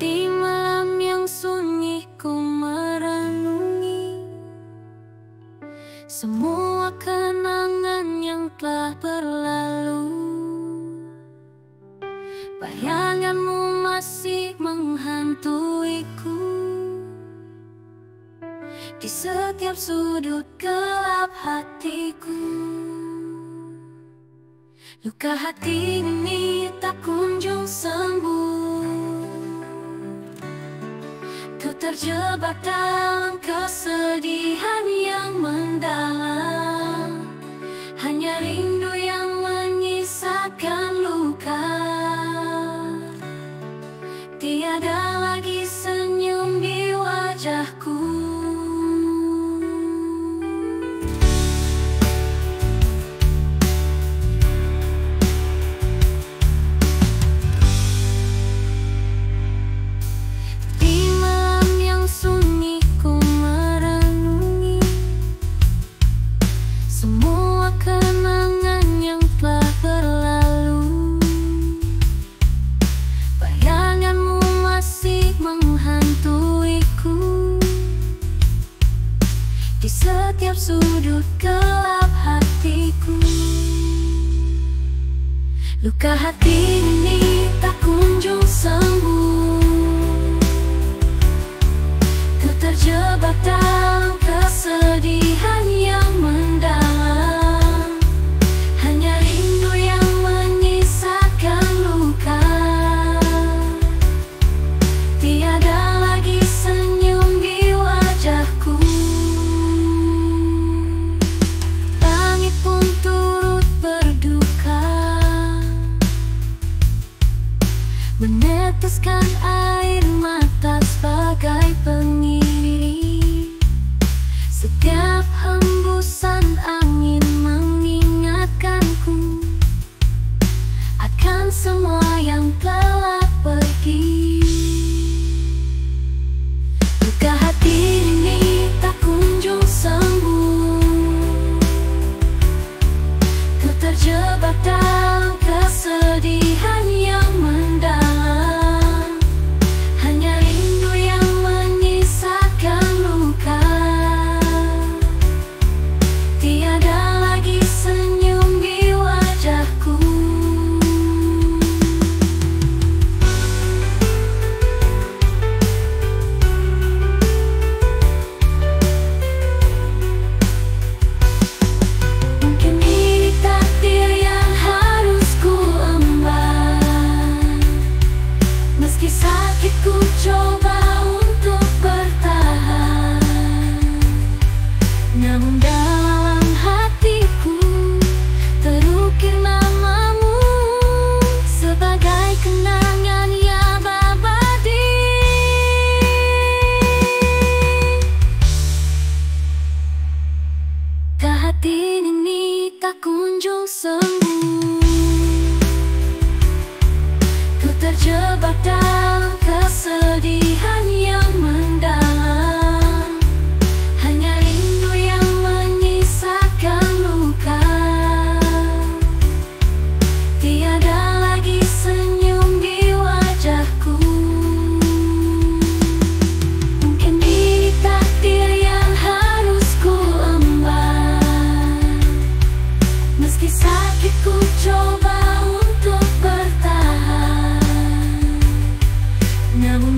Di malam yang sunyi ku merenungi semua kenangan yang telah berlalu. Bayanganmu masih menghantuiku di setiap sudut gelap hatiku. Luka hati ini tak kunjung sembuh. Ku terjebak dalam kesedihan yang mendalam. Hanya rindu yang menyisakan luka. Tiada lagi senyum di wajahku. Setiap sudut gelap hatiku, luka hati ini tak kunjung sembuh. Ku terjebak dalam kesedihan yang mendalam. Hanya rindu yang menyisakan luka. Tiada lagi senyum di wajahku. Meneteskan air mata sebagai pengiring. Setiap hembusan angin mengingatkanku akan semua yang telah pergi. Luka hati ini tak kunjung sembuh. Ku terjebak dalam kesedihan yang mendalam. Hati ini tak kunjung sembuh. Ku terjebak dalam kesedihan yang mendalam. Hanya rindu yang menyisakan luka. Tiada lagi senyum di wajahku. Mungkin ini takdir yang harus ku emban. Meski sakit ku coba untuk bertahan, namun